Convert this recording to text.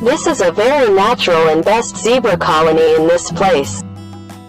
This is a very natural and best zebra colony in this place.